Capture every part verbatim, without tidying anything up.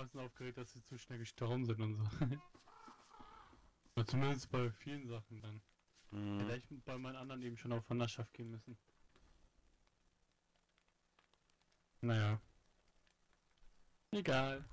Straßen aufgeregt, dass sie zu schnell gestorben sind und so. Aber zumindest bei vielen Sachen dann. Mhm. Vielleicht bei meinen anderen eben schon auf Wanderschaft gehen müssen. Naja. Egal.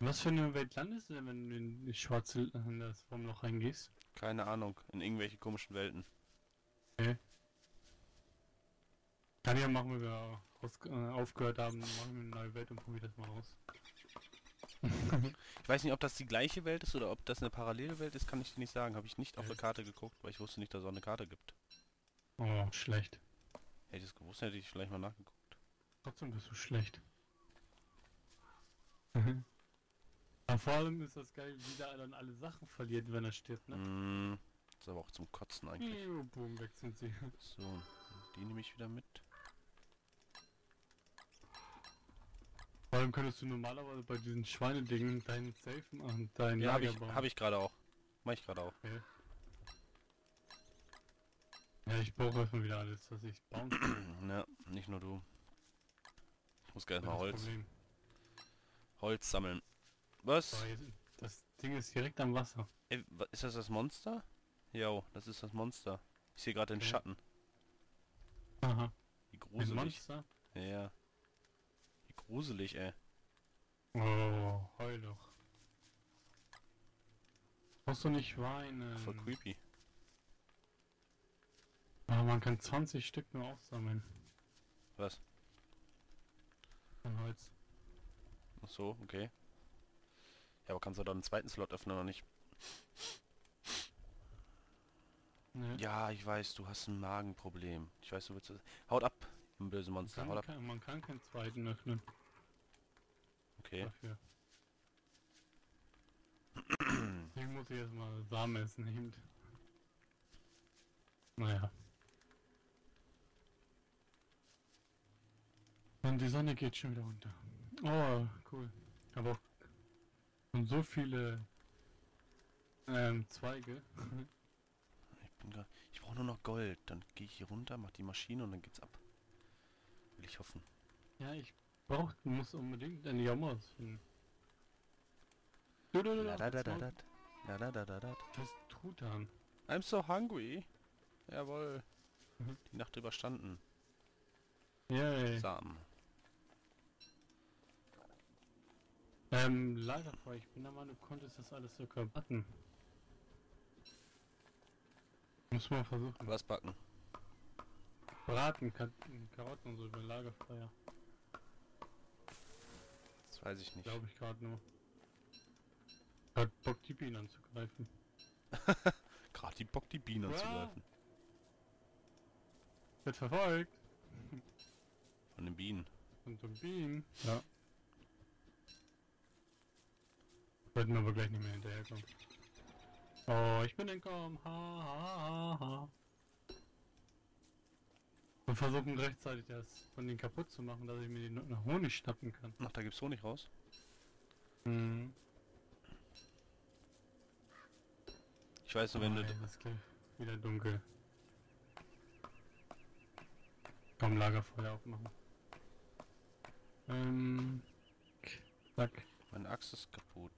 Was für eine Welt landest du denn, wenn du in die schwarze Landesformloch reingehst? Keine Ahnung, in irgendwelche komischen Welten. Okay. Kann ich ja machen, wenn wir aus, äh, aufgehört haben, machen wir eine neue Welt und probier das mal aus. Ich weiß nicht, ob das die gleiche Welt ist oder ob das eine parallele Welt ist, kann ich dir nicht sagen. Habe ich nicht auf eine Karte geguckt, weil ich wusste nicht, dass es auch eine Karte gibt. Oh, schlecht. Hätte ich es gewusst, hätte ich vielleicht mal nachgeguckt. Trotzdem bist du schlecht. Mhm. Aber vor allem ist das geil, wie der dann alle Sachen verliert, wenn er stirbt, ne? Mm, ist aber auch zum Kotzen eigentlich. Jo, boom, weg sind sie. So, die nehme ich wieder mit. Vor allem könntest du normalerweise bei diesen Schweinedingen deinen Safe machen, deinen ja, Lager hab ich, bauen. Ja, hab ich gerade auch. Mach ich gerade auch. Okay. Ja, ich brauche erstmal wieder alles, was ich bauen kann. Ja, nicht nur du. Ich muss gerne mal Holz. Problem. Holz sammeln. Was? Das Ding ist direkt am Wasser. Ey, ist das das Monster? Jo, das ist das Monster. Ich sehe gerade den okay. Schatten. Aha. Wie gruselig. Ein Monster? Ja. Wie gruselig, ey. Oh, heul doch. Brauchst du nicht weinen. Voll creepy. Aber man kann zwanzig Stück nur aufsammeln. Was? Von Holz. Ach so, okay. Ja, aber kannst du da einen zweiten Slot öffnen oder nicht? Nee. Ja, ich weiß, du hast ein Magenproblem. Ich weiß, du willst... Haut ab, böse Monster, man kann, haut ab. Kann, man kann keinen zweiten öffnen. Okay. Dafür. Ich muss jetzt mal Samen essen, eben. Naja. Und die Sonne geht schon wieder runter. Oh, cool. Aber auch und so viele ähm, Zweige. Ich bin grad, ich brauche nur noch Gold. Dann gehe ich hier runter, mach die Maschine und dann geht's ab. Will ich hoffen. Ja, ich brauche, muss unbedingt eine Jammer finden. Da da da da da da da. Das Truthahn. I'm so hungry. Jawohl. Mhm. Die Nacht überstanden. Yay. Samen. Ähm, leider vor, ich bin der Meinung, du konntest das alles sogar backen. Muss man versuchen. Was backen? Braten, Kar Karotten und so über Lagerfeuer. Das weiß ich nicht. Glaube ich gerade nur. Gerade Bock die Bienen anzugreifen. Gerade die Bock die Bienen ja. anzugreifen. Wird verfolgt. Von den Bienen. Von den Bienen? Ja. Sollten aber gleich nicht mehr hinterherkommen. Oh, ich bin entkommen. Ha, ha, ha, ha. Und versuchen rechtzeitig das von denen kaputt zu machen, dass ich mir den nach Honig schnappen kann. Ach, da gibt's Honig raus. Mhm. Ich weiß nur, wenn oh, du... Ey, das ist gleich wieder dunkel. Komm, Lagerfeuer aufmachen. Ähm... Zack. Meine Axt ist kaputt.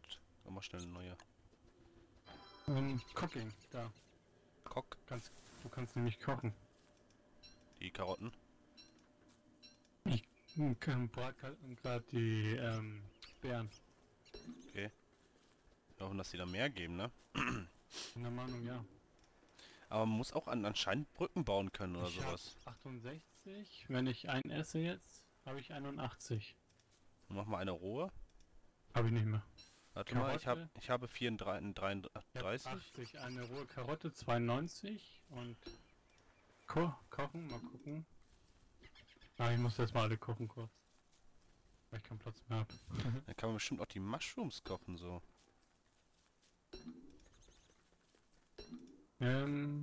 Mal schnell eine neue. Ähm, Cooking, da. Cock? Kannst, du kannst nämlich kochen. Die Karotten? Ich kann gerade die ähm, Beeren. Okay. Wir hoffen, dass die da mehr geben, ne? In der Meinung, ja. Aber man muss auch an, anscheinend Brücken bauen können oder ich sowas. achtundsechzig, wenn ich einen esse jetzt, habe ich einundachtzig. Dann mach mal eine rohe. Habe ich nicht mehr. Warte Karotte. mal, ich habe ich habe vierunddreißig, dreiunddreißig. Hab achtzig, eine rohe Karotte, zweiundneunzig und ko kochen, mal gucken. Ah, ich muss jetzt mal alle kochen kurz. Weil ich keinen Platz mehr habe. Dann kann man bestimmt auch die Mushrooms kochen so. Ähm.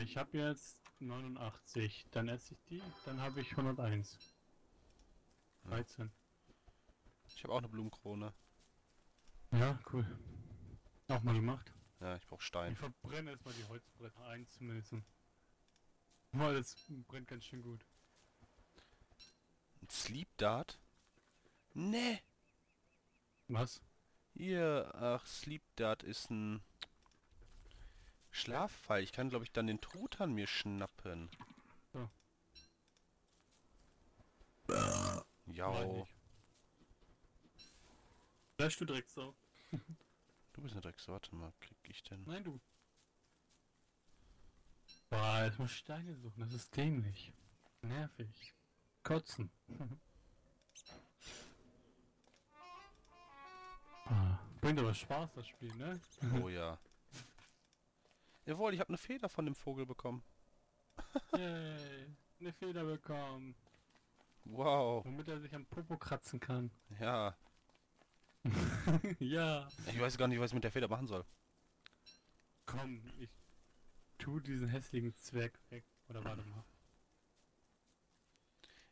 Ich habe jetzt neunundachtzig, dann esse ich die, dann habe ich hunderteins. dreizehn. Ich habe auch eine Blumenkrone. Ja, cool. Auch mal gemacht. Ja, ich brauche Stein. Ich verbrenne erstmal die Holzbretter einzumilzen. Weil das brennt ganz schön gut. Ein Sleep Dart? Ne. Was? Hier, ach, Sleep Dart ist ein Schlaffall. Ich kann, glaube ich, dann den Truthahn mir schnappen. Ja. Jau. Bleibst du Drecksau. Du bist eine Drecksau. Warte mal, krieg ich denn... Nein, du. Boah, jetzt muss ich Steine suchen. Das ist dämlich. Nervig. Kotzen. Bringt aber Spaß, das Spiel, ne? Oh ja. Jawohl, ich habe eine Feder von dem Vogel bekommen. Yay, eine Feder bekommen. Wow. Womit er sich am Popo kratzen kann. Ja. Ja. Ich weiß gar nicht, was ich mit der Feder machen soll. Komm, ich tu diesen hässlichen Zwerg weg. Oder warte mal.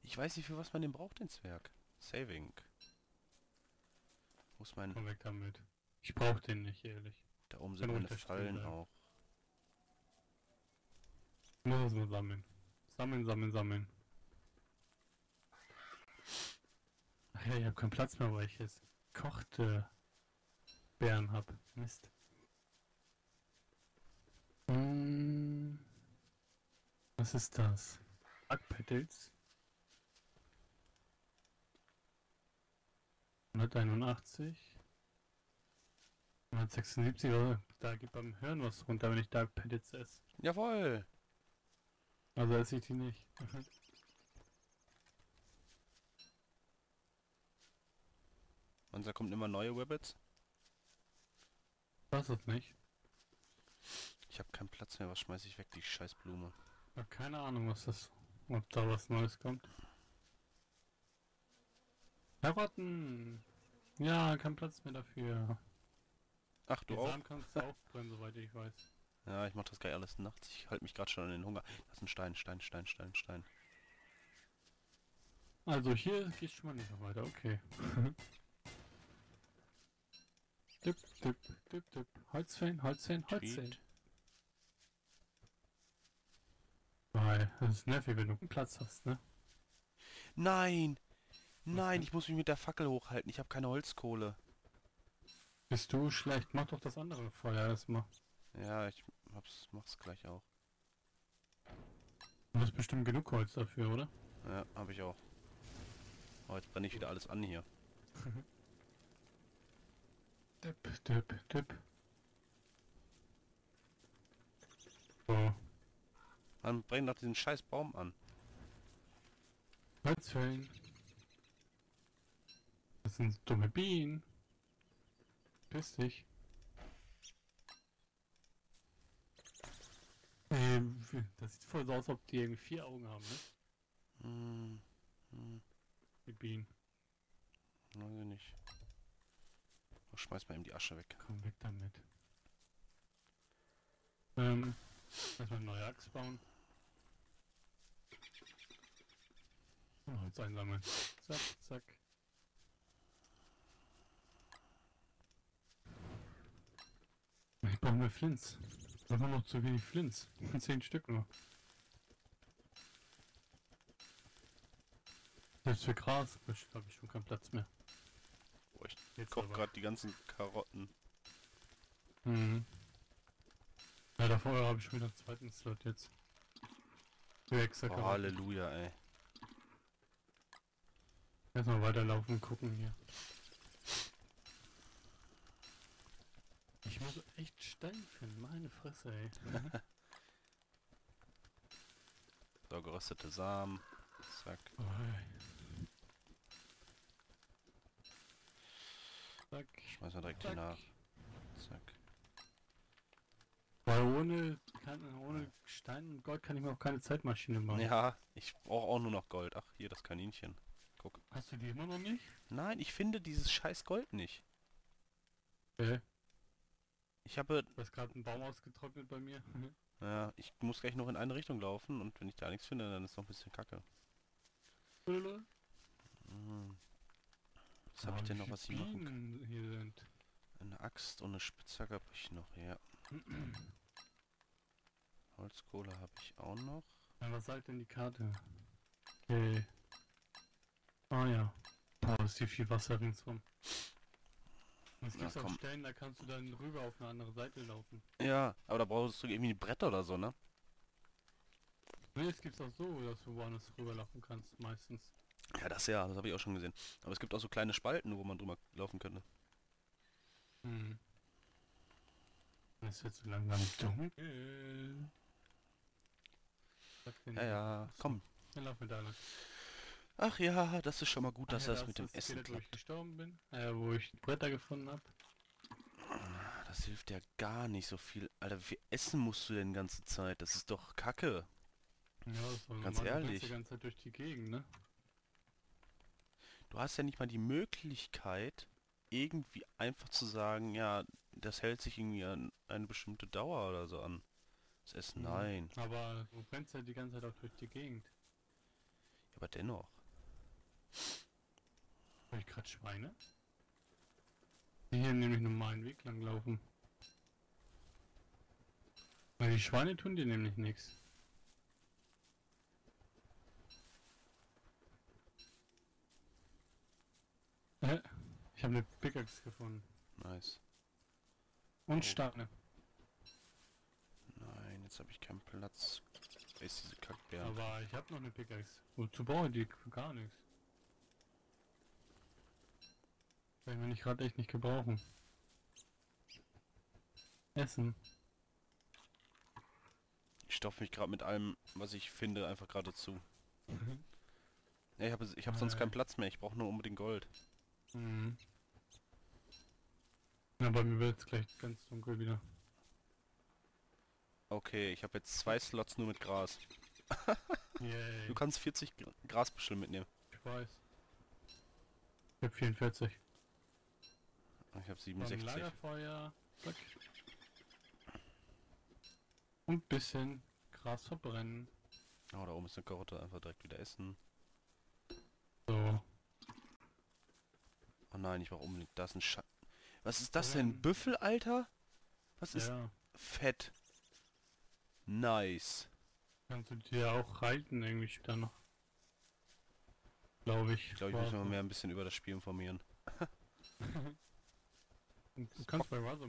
Ich weiß nicht, für was man den braucht, den Zwerg. Saving. Wo ist mein... Komm weg damit. Ich brauch den nicht, ehrlich. Da oben sind meine Fallen auch. Ich muss das nur sammeln. Sammeln, sammeln, sammeln. Ach ja, ich hab keinen Platz mehr, weil ich jetzt gekochte Bären hab. Mist. Hm. Was ist das? Backpedals? hunderteinundachtzig, hundertsechsundsiebzig, oder? Da geht beim Hören was runter, wenn ich da Pellets esse. Jawohl! Also esse ich die nicht. Und da kommen immer neue Rabbits? Was ist nicht? Ich habe keinen Platz mehr, was schmeiße ich weg, die scheiß Blume? Ja, keine Ahnung, was das, ob da was Neues kommt. Karotten! Ja, kein Platz mehr dafür. Ach du auch? Samen kannst du aufbrennen, soweit ich weiß. Ja, ich mach das gleich alles nachts. Ich halte mich gerade schon an den Hunger. Das ist ein Stein, Stein, Stein, Stein, Stein. Also hier geht's schon mal nicht noch weiter, okay. Tipp, tipp, tipp, tipp. Holzfällen, Holzfällen, Holzfällen. Weil, das ist nervig, wenn du einen Platz hast, ne? Nein! Nein, ich muss mich mit der Fackel hochhalten. Ich habe keine Holzkohle. Bist du schlecht? Mach doch das andere Feuer erstmal. Ja, ich hab's, mach's gleich auch. Du hast bestimmt genug Holz dafür, oder? Ja, habe ich auch. Oh, jetzt brenne ich wieder alles an hier. Tipp, tipp, tipp. So. Dann brenn doch diesen scheiß Baum an. Holzfällen. Das sind dumme Bienen. Piss dich. Ähm, das sieht voll so aus, als ob die irgendwie vier Augen haben, ne? Mm, mm. Die Bienen. Weiß ich nicht. Oh, schmeiß mal eben die Asche weg. Komm weg damit. Ähm, erstmal eine neue Axt bauen. Und Holz einsammeln. Zack, zack. Ich brauche mehr Flints. Ich brauche noch zu wenig Flints. Zehn Stück nur. Selbst für Gras habe ich schon keinen Platz mehr. Boah, ich jetzt koch gerade die ganzen Karotten. Mhm. Ja, davor habe ich schon wieder einen zweiten Slot jetzt. Für extra Karotten. Oh, Halleluja, ey. Erstmal weiterlaufen und gucken hier. Ich muss echt Stein finden, meine Fresse, ey. So, geröstete Samen. Zack. Oh, zack. Schmeißen wir direkt zack. Hier nach. Zack. Weil ohne, kann, ohne Stein und Gold kann ich mir auch keine Zeitmaschine machen. Ja, ich brauche auch nur noch Gold. Ach, hier das Kaninchen. Guck. Hast du die immer noch nicht? Nein, ich finde dieses scheiß Gold nicht. Okay. Ich habe... Du hast gerade einen Baum ausgetrocknet bei mir. Mhm. Ja, ich muss gleich noch in eine Richtung laufen und wenn ich da nichts finde, dann ist noch ein bisschen kacke. Mhm. Was oh, habe ich denn noch, was ich machen kann? Hier sind. Eine Axt und eine Spitzhacke habe ich noch, ja. Holzkohle habe ich auch noch. Ja, was sagt denn die Karte? Okay. Ah ja. Aber es ist hier viel Wasser ringsrum. Es gibt auch Stellen, da kannst du dann rüber auf eine andere Seite laufen. Ja, aber da brauchst du irgendwie ein Brett oder so, ne? Ne, es gibt auch so, dass du woanders rüberlaufen kannst, meistens. Ja, das ja, das habe ich auch schon gesehen. Aber es gibt auch so kleine Spalten, wo man drüber laufen könnte. Hm. Es wird so langsam dunkel. Ja, ja, komm. Dann laufen wir da lang. Ach ja, das ist schon mal gut, dass Ach, ja, das, das mit dem das Essen klappt. Wo ich gestorben bin, äh, wo ich Bretter gefunden habe. Das hilft ja gar nicht so viel. Alter, wie viel essen musst du denn die ganze Zeit? Das ist doch Kacke. Ja, das war ganz ehrlich. Du die ganze Zeit durch die Gegend, ne? Du hast ja nicht mal die Möglichkeit, irgendwie einfach zu sagen, ja, das hält sich irgendwie an eine bestimmte Dauer oder so an. Das Essen, mhm. Nein. Aber du brennst ja die ganze Zeit auch durch die Gegend. Ja, aber dennoch. Habe ich gerade Schweine? Die hier nämlich normalen Weg lang laufen. Weil die Schweine tun dir nämlich nichts. Äh, ich habe eine Pickaxe gefunden. Nice. Und oh. Steine. Nein, jetzt habe ich keinen Platz. Da ist diese Kackbär. Aber ich habe noch eine Pickaxe. Wozu brauche ich die? Für gar nichts. Wenn wir nicht gerade echt nicht gebrauchen. Essen. Ich stopfe mich gerade mit allem, was ich finde, einfach gerade zu. Mhm. Ja, ich habe ich hab äh. sonst keinen Platz mehr. Ich brauche nur unbedingt Gold. Mhm. Na, bei mir wird es gleich ganz dunkel wieder. Okay, ich habe jetzt zwei Slots nur mit Gras. Yeah. Du kannst vierzig Grasbüschel mitnehmen. Ich weiß. Ich habe vierundvierzig. Ich habe siebenundsechzig. Lagerfeuer. Zack. Und ein bisschen Gras verbrennen. Oh, da oben ist eine Karotte. Einfach direkt wieder essen. So. Oh nein, ich brauche unbedingt... Da ist ein Scha... Was ist das denn? Büffel, Alter? Was ist... Ja. Fett. Nice. Kannst du dir auch reiten irgendwie später noch? Glaube ich. Ich glaube, ich muss noch mehr ein bisschen über das Spiel informieren. Du kannst bei Razor